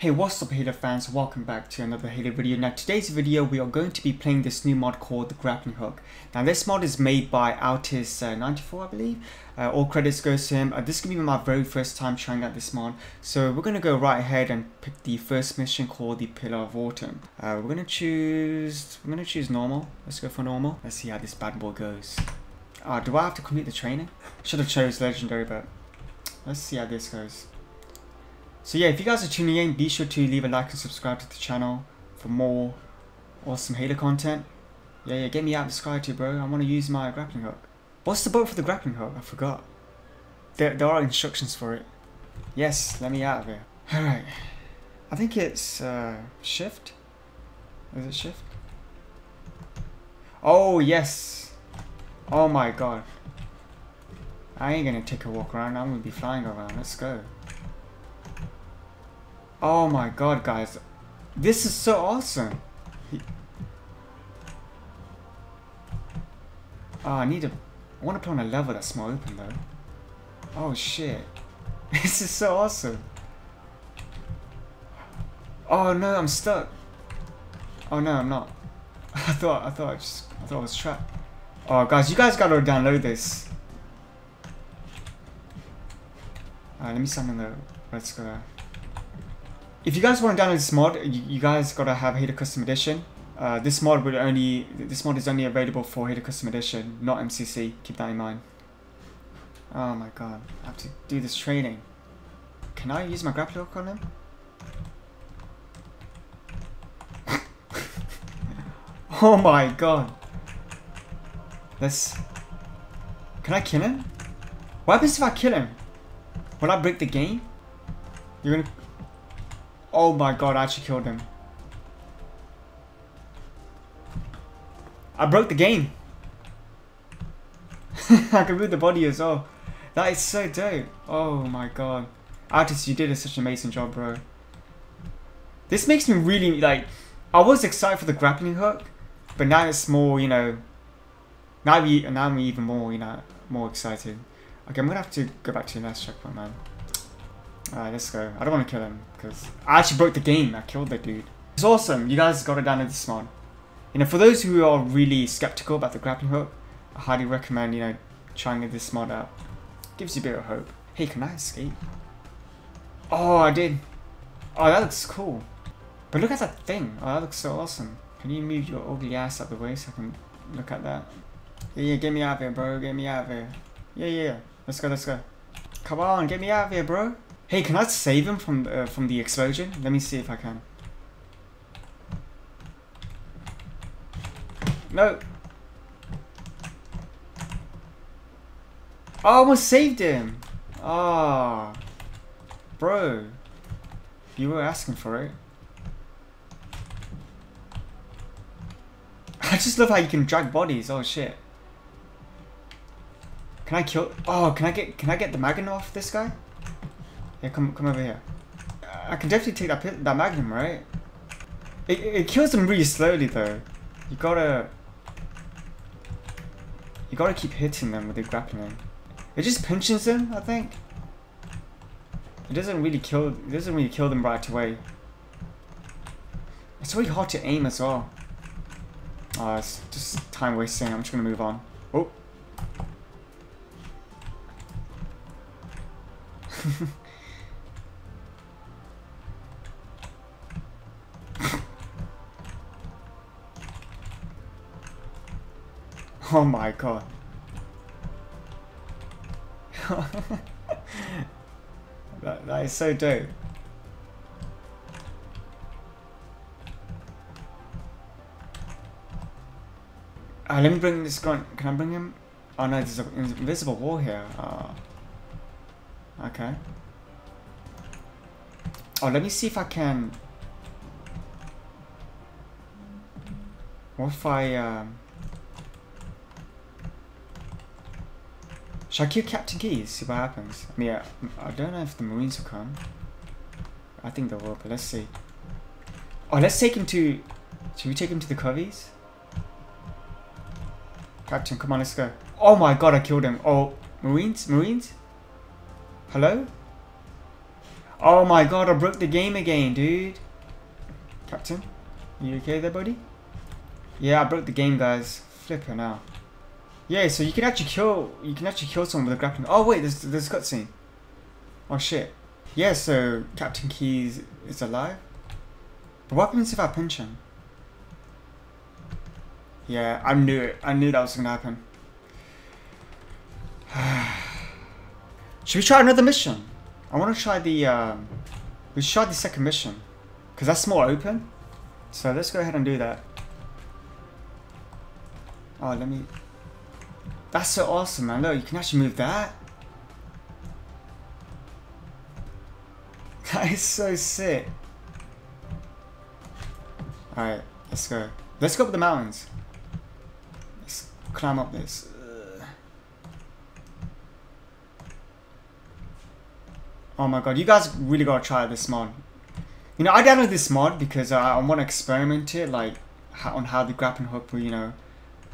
Hey, what's up Halo fans, welcome back to another Halo video. Now today's video we are going to be playing this new mod called the Grappling Hook. Now this mod is made by Altis94 I believe. All credits goes to him. This is going to be my very first time trying out this mod. So we're going to go right ahead and pick the first mission called the Pillar of Autumn. We're going to choose normal. Let's go for normal. Let's see how this bad boy goes. Do I have to complete the training? Should have chose legendary, but let's see how this goes. So yeah, if you guys are tuning in, be sure to leave a like and subscribe to the channel for more awesome Halo content. Yeah, get me out of the sky too, bro. I want to use my grappling hook. What's the boat for the grappling hook? I forgot. There are instructions for it. Yes, let me out of here. Alright. I think it's shift? Is it shift? Oh, yes. Oh my god. I ain't gonna take a walk around. I'm gonna be flying around. Let's go. Oh my god, guys. This is so awesome. Oh, I want to put on a level that's more open, though. Oh, shit. This is so awesome. Oh, no, I'm stuck. Oh, no, I'm not. I thought I was trapped. Oh, guys, you guys gotta download this. Alright, let me summon the... Let's go. If you guys want to download this mod, you guys gotta have Halo Custom Edition. This mod is only available for Halo Custom Edition, not MCC. Keep that in mind. Oh my god, I have to do this training. Can I use my grappling hook on him? Oh my god. Can I kill him? What happens if I kill him? Will I break the game? You're gonna. Oh my god, I actually killed him. I broke the game. I can move the body as well. That is so dope. Oh my god. Altis, you did such an amazing job, bro. This makes me really, like... I was excited for the grappling hook. But now it's more, you know... Now I'm even more, you know, more excited. Okay, I'm gonna have to go back to the last checkpoint, man. Alright, let's go. I don't want to kill him, because I actually broke the game. I killed the dude. It's awesome. You guys gotta download this mod. You know, for those who are really skeptical about the grappling hook, I highly recommend, you know, trying this mod out. Gives you a bit of hope. Hey, can I escape? Oh, I did. Oh, that looks cool. But look at that thing. Oh, that looks so awesome. Can you move your ugly ass out the way so I can look at that? Yeah, get me out of here, bro. Get me out of here. Yeah. Let's go, let's go. Come on, get me out of here, bro. Hey, can I save him from the explosion? Let me see if I can. No. I almost saved him. Ah, oh, bro, you were asking for it. I just love how you can drag bodies. Oh shit. Can I kill? Oh, can I get the Magnum off this guy? Yeah, come over here. I can definitely take that Magnum, right? It kills them really slowly though. You gotta keep hitting them with the grappling. It just pinches them, I think. It doesn't really kill them right away. It's really hard to aim as well. Oh, it's just time wasting. I'm just gonna move on. Oh. Oh my god. that is so dope. Let me bring this gun. Can I bring him? Oh no, there's an invisible wall here. Okay. Oh, let me see if I can... What if I... Should I kill Captain Keys? See what happens. I mean, yeah, I don't know if the Marines will come. I think they will, but let's see. Oh, let's take him to... Should we take him to the Coveys? Captain, come on, let's go. Oh my god, I killed him. Oh, Marines? Hello? Oh my god, I broke the game again, dude. Captain, you okay there, buddy? Yeah, I broke the game, guys. Flipper now. Yeah, so you can actually kill someone with a grappling. Oh wait, there's a cutscene. Oh shit. Yeah, so Captain Keyes is alive. But what happens if I pinch him? Yeah, I knew it. I knew that was gonna happen. Should we try another mission? I wanna try the we should try the second mission. Cause that's more open. So let's go ahead and do that. Oh, let me... That's so awesome, man. Look, you can actually move that. That is so sick. Alright, let's go. Let's go up the mountains. Let's climb up this. Oh my god, you guys really gotta try this mod. You know, I downloaded this mod because I want to experiment it, like, on how the grappling hook will, you know,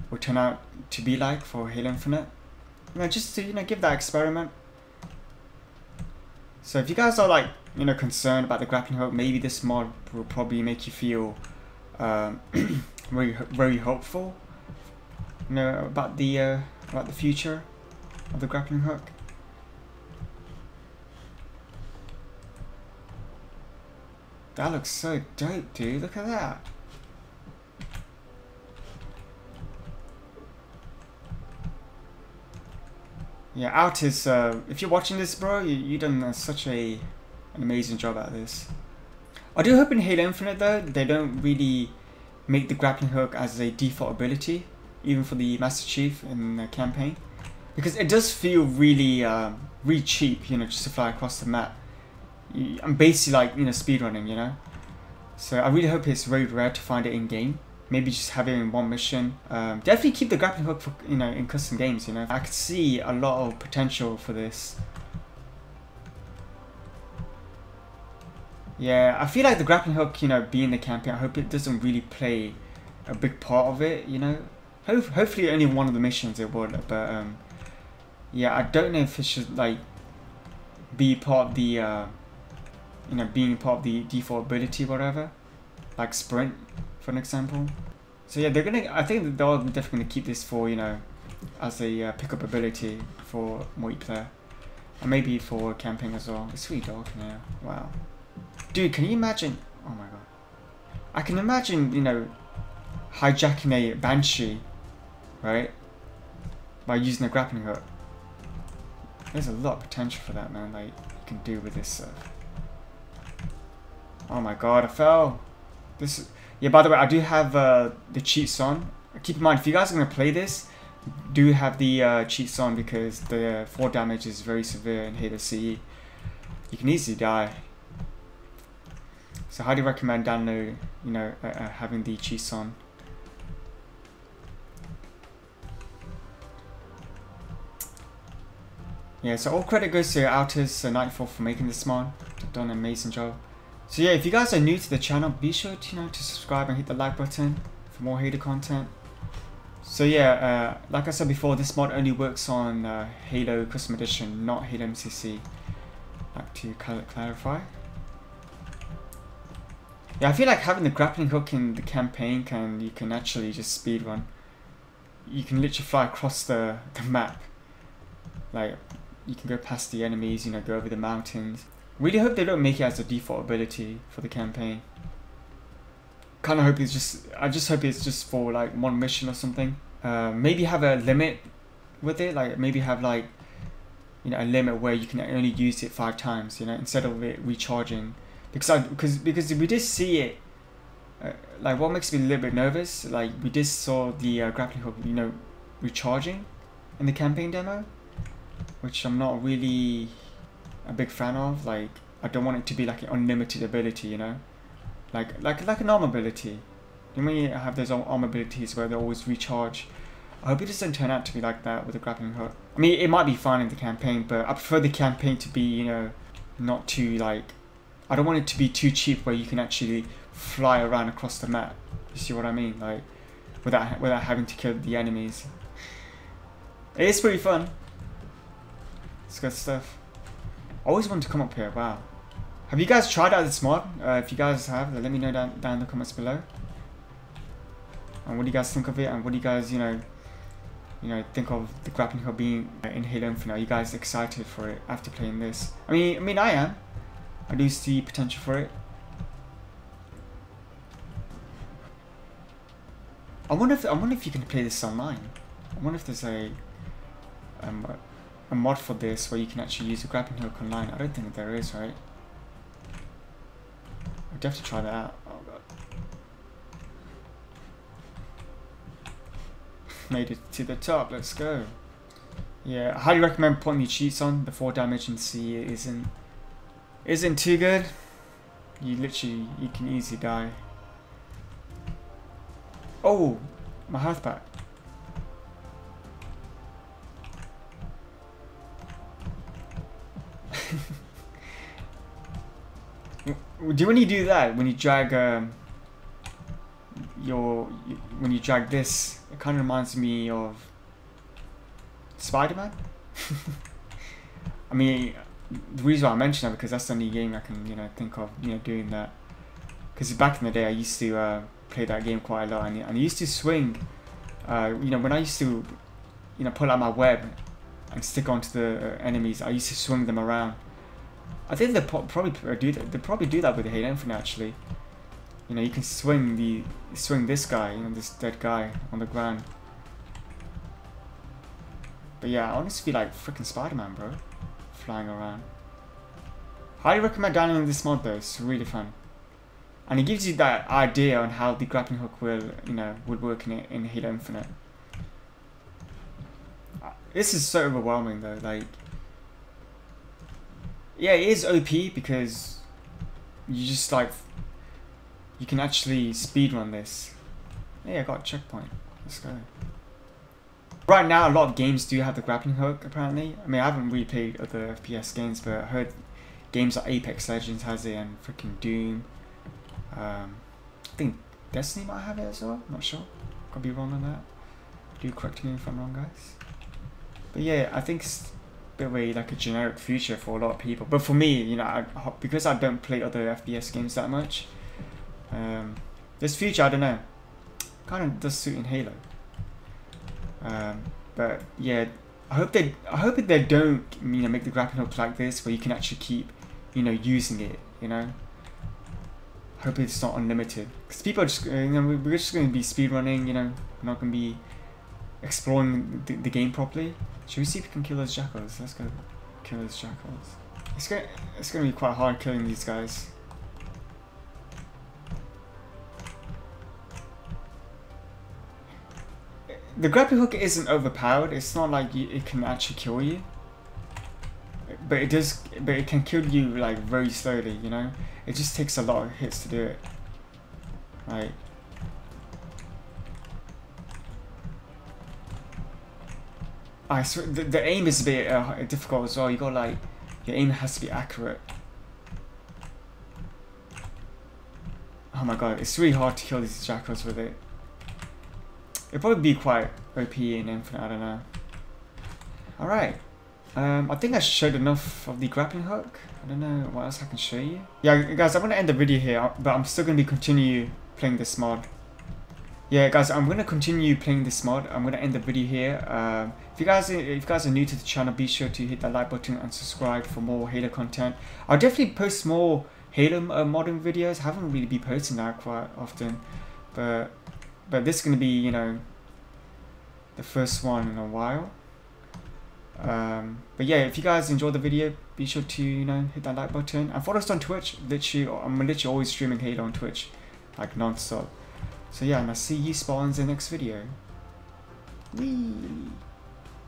will turn out to be like for Halo Infinite. You know, just to, you know, give that experiment. So if you guys are, like, you know, concerned about the grappling hook, maybe this mod will probably make you feel very hopeful, you know, about the future of the grappling hook. That looks so dope, dude. Look at that. Yeah, Altis, if you're watching this, bro, you done such an amazing job at this. I do hope in Halo Infinite, though, they don't really make the grappling hook as a default ability, even for the Master Chief in the campaign, because it does feel really, really cheap, you know, just to fly across the map. I'm basically, like, you know, speedrunning, you know. So I really hope it's very rare to find it in game. Maybe just have it in one mission. Definitely keep the grappling hook for, you know, in custom games, you know. I could see a lot of potential for this. Yeah, I feel like the grappling hook, you know, being the campaign, I hope it doesn't really play a big part of it, you know. Hopefully only one of the missions it would, but yeah, I don't know if it should, like, be part of the you know, being part of the default ability, whatever, like sprint, for an example. So yeah, they're gonna, I think they're definitely gonna keep this for, you know, as a pickup ability for multiplayer, and maybe for camping as well. It's sweet dog, yeah. Wow, dude, can you imagine? Oh my god, I can imagine, you know, hijacking a Banshee, right, by using a grappling hook. There's a lot of potential for that, man. Like, you can do with this stuff. Oh my god, I fell. This, yeah. By the way, I do have the cheats on. Keep in mind, if you guys are gonna play this, do have the cheats on, because the fall damage is very severe in Halo CE. You can easily die. So, highly recommend download. You know, having the cheats on. Yeah. So all credit goes to Altis Nightfall for making this mod. They've done an amazing job. So yeah, if you guys are new to the channel, be sure to, you know, to subscribe and hit the like button for more Halo content. So yeah, like I said before, this mod only works on Halo Custom Edition, not Halo MCC. Like to clarify. Yeah, I feel like having the grappling hook in the campaign can, you can actually just speedrun. You can literally fly across the map. Like, you can go past the enemies, you know, go over the mountains. Really hope they don't make it as a default ability for the campaign. Kind of hope it's just, I just hope it's just for like one mission or something. Maybe have a limit with it, like maybe have, like, you know, a limit where you can only use it 5 times, you know, instead of it recharging. Because because we did see it, like what makes me a little bit nervous, like we just saw the grappling hook, you know, recharging in the campaign demo, which I'm not really a big fan of. Like, I don't want it to be like an unlimited ability, you know, like an arm ability. You know, when you have those arm abilities where they always recharge, I hope it doesn't turn out to be like that with a grappling hook. I mean, it might be fine in the campaign, but I prefer the campaign to be, you know, not too, like, I don't want it to be too cheap where you can actually fly around across the map. You see what I mean? Like, without having to kill the enemies. It is pretty fun. It's good stuff. I always wanted to come up here, wow. Have you guys tried out this mod? If you guys have, let me know down in the comments below. And what do you guys think of it? And what do you guys, you know, think of the grappling hook being in Halo Infinite? Are you guys excited for it after playing this? I mean, I am. I do see potential for it. I wonder if you can play this online. I wonder if there's a mod for this where you can actually use a grappling hook online. I don't think there is, right? I'd have to try that out. Oh god. Made it to the top, let's go. Yeah, I highly recommend putting your cheats on. The 4 damage in C isn't too good. You can easily die. Oh, my health back. Do when you do that, when you drag when you drag this, it kind of reminds me of Spider-Man. I mean, the reason why I mention that because that's the only game I can think of doing that. Because back in the day, I used to play that game quite a lot, and I used to swing. When I used to pull out my web and stick onto the enemies, I used to swing them around. I think they probably do that. They probably do that with Halo Infinite actually. You can swing this guy, this dead guy on the ground. But yeah, I honestly feel like freaking Spider-Man, bro, flying around. Highly recommend downloading this mod though. It's really fun, and it gives you that idea on how the grappling hook will, would work in Halo Infinite. This is so overwhelming though, like. Yeah, it is OP because you just you can actually speedrun this. Hey, I got a checkpoint. Let's go. Right now, a lot of games do have the grappling hook, apparently. I mean, I haven't really played other FPS games, but I heard games like Apex Legends has it and freaking Doom. I think Destiny might have it as well. I'm not sure. Could be wrong on that. Do correct me if I'm wrong, guys. But yeah, I think it's bit way like a generic feature for a lot of people, but for me, because I don't play other FPS games that much, this feature, I don't know, kind of does suit in Halo. But yeah, I hope that they don't make the grappling hook like this, where you can actually keep using it. I hope it's not unlimited, because people are just we're just going to be speedrunning. We're not going to be exploring the game properly. Should we see if we can kill those jackals? Let's go kill those jackals. It's gonna be quite hard killing these guys. The grappling hook isn't overpowered. It's not like it can actually kill you, but it does. But it can kill you like very slowly. It just takes a lot of hits to do it. Right. I swear, the aim is a bit difficult as well. You got your aim has to be accurate. Oh my god, it's really hard to kill these jackals with it. It'd probably be quite OP in Infinite, I don't know. Alright, I think I showed enough of the grappling hook. I don't know what else I can show you. Yeah, guys, I'm going to end the video here, but I'm still going to continue playing this mod. Yeah, guys, I'm gonna continue playing this mod. I'm gonna end the video here. If you guys are new to the channel, be sure to hit that like button and subscribe for more Halo content. I'll definitely post more Halo modding videos. I haven't really been posting that quite often, but this is gonna be the first one in a while. But yeah, if you guys enjoyed the video, be sure to hit that like button and follow us on Twitch. I'm literally always streaming Halo on Twitch, like non-stop. So yeah, and I'll see you spawns in the next video. Whee!